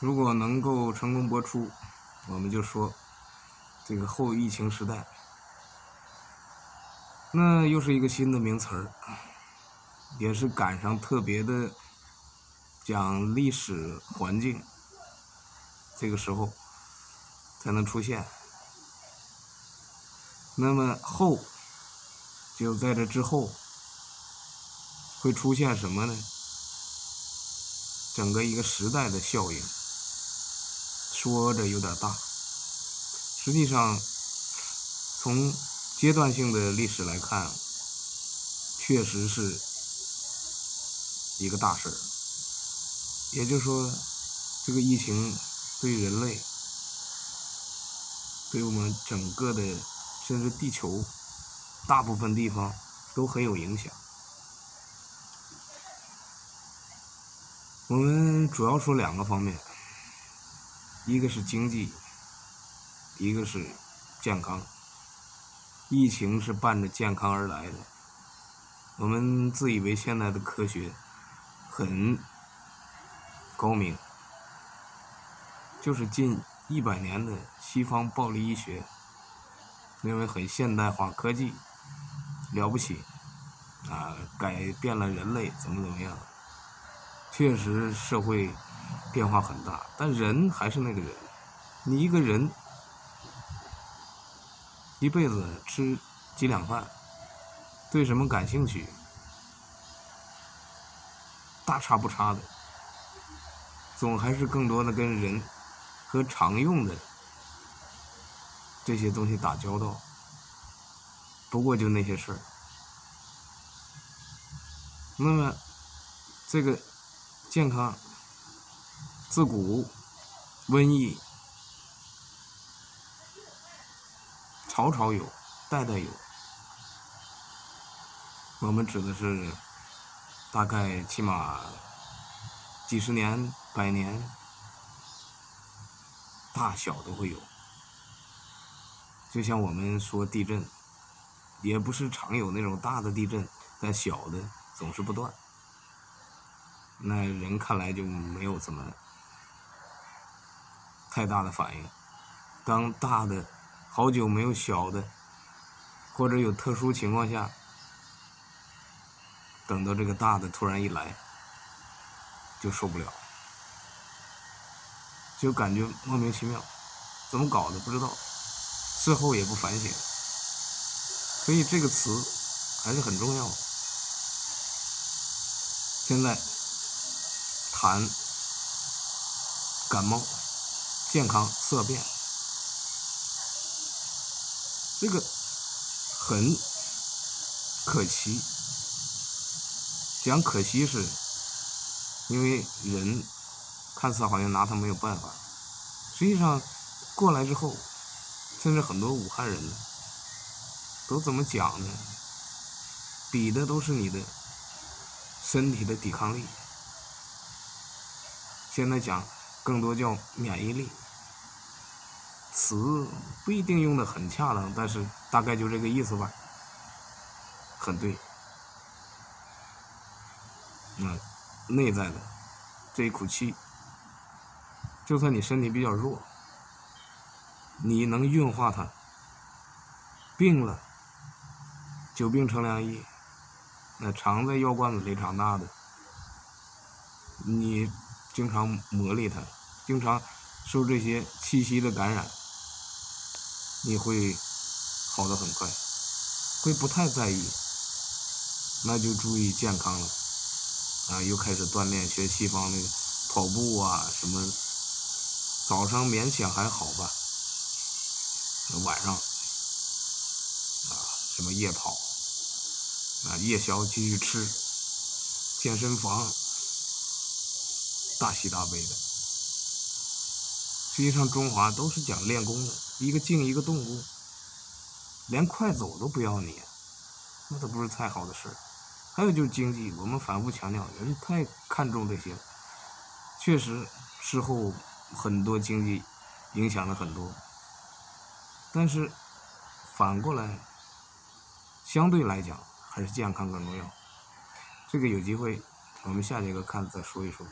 如果能够成功播出，我们就说这个后疫情时代，那又是一个新的名词儿，也是赶上特别的讲历史环境，这个时候才能出现。那么后就在这之后会出现什么呢？整个一个时代的效应，说着有点大，实际上从阶段性的历史来看，确实是一个大事儿。也就是说，这个疫情对人类，对我们整个的甚至地球大部分地方都很有影响。我们主要说两个方面，一个是经济，一个是健康。疫情是伴着健康而来的，我们自以为现在的科学很高明，就是近100年的西方暴力医学认为很现代化，科技了不起啊，改变了人类怎么样，确实社会变化很大，但人还是那个人。你一个人一辈子吃几两饭，对什么感兴趣，大差不差的，总还是更多的跟人和常用的这些东西打交道，不过就那些事儿。那么这个健康，自古瘟疫朝朝有，代代有，我们指的是大概起码几十年、百年，大小都会有。就像我们说地震，也不是常有那种大的地震，但小的总是不断。那人看来就没有怎么太大的反应，当大的好久没有小的，或者有特殊情况下，等到这个大的突然一来就受不了，就感觉莫名其妙，怎么搞的不知道，事后也不反省。所以这个词还是很重要的。现在痰、感冒、健康、色变，这个很可惜。讲可惜是因为人看似好像拿他没有办法，实际上过来之后，甚至很多武汉人呢，都怎么讲呢？比的都是你的身体的抵抗力。现在讲更多叫免疫力，词不一定用得很恰当，但是大概就这个意思吧，很对。内在的这一口气，就算你身体比较弱，你能运化它。病了，久病成良医，那常在药罐子里长大的，你经常磨砺它，经常受这些气息的感染，你会好得很快，会不太在意，那就注意健康了啊！又开始锻炼，学西方那个跑步啊什么，早上勉强还好吧，晚上啊什么夜跑啊，夜宵继续吃，健身房大喜大悲的。实际上中华都是讲练功的，一个静一个动功，连快走都不要你，那都不是太好的事。还有就是经济，我们反复强调，人太看重这些，确实事后很多经济影响了很多，但是反过来相对来讲还是健康更重要。这个有机会我们下节课看再说一说。